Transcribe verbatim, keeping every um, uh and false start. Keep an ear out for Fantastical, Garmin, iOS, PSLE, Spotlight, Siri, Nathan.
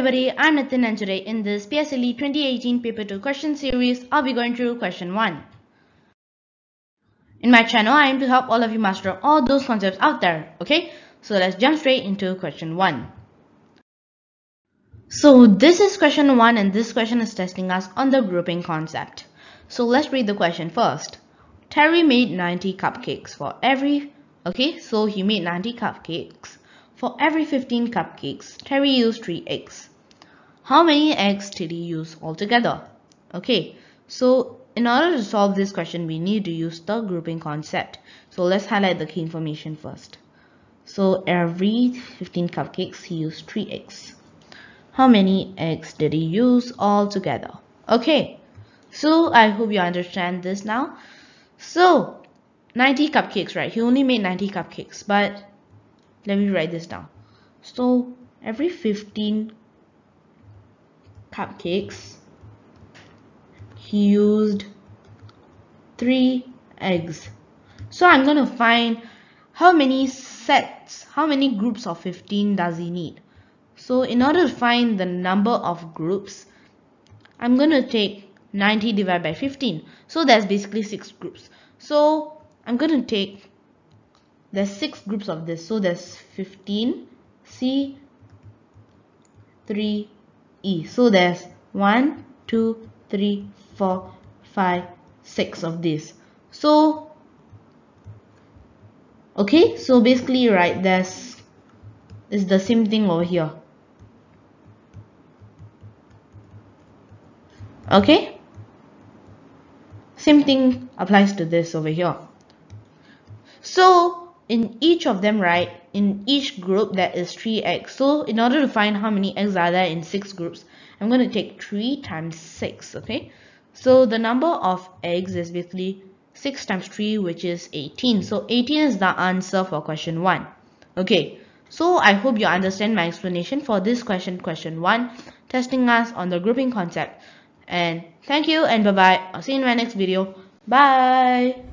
everybody, I'm Nathan, and today in this P S L E twenty eighteen Paper two question series, I'll be going through question one. In my channel, I aim to help all of you master all those concepts out there, okay? So let's jump straight into question one. So this is question one, and this question is testing us on the grouping concept. So let's read the question first. Terry made ninety cupcakes for every, okay, so he made ninety cupcakes. For every fifteen cupcakes, Terry used three eggs. How many eggs did he use altogether? Okay, so in order to solve this question, we need to use the grouping concept. So let's highlight the key information first. So every fifteen cupcakes, he used three eggs. How many eggs did he use altogether? Okay, so I hope you understand this now. So ninety cupcakes, right? He only made ninety cupcakes, but let me write this down. So every fifteen cupcakes, he used three eggs. So I'm going to find how many sets, how many groups of fifteen does he need. So in order to find the number of groups, I'm going to take ninety divided by fifteen. So that's basically six groups. So I'm going to take there's six groups of this, so there's fifteen, C, three, E. So there's one, two, three, four, five, six of these. So, okay, so basically, right, there's is the same thing over here. Okay, same thing applies to this over here. So in each of them, right, in each group that is three eggs. So in order to find how many eggs are there in six groups, I'm going to take three times six, okay? So the number of eggs is basically six times three, which is eighteen. So eighteen is the answer for question one. Okay, so I hope you understand my explanation for this question, question one, testing us on the grouping concept. And thank you and bye-bye. I'll see you in my next video. Bye!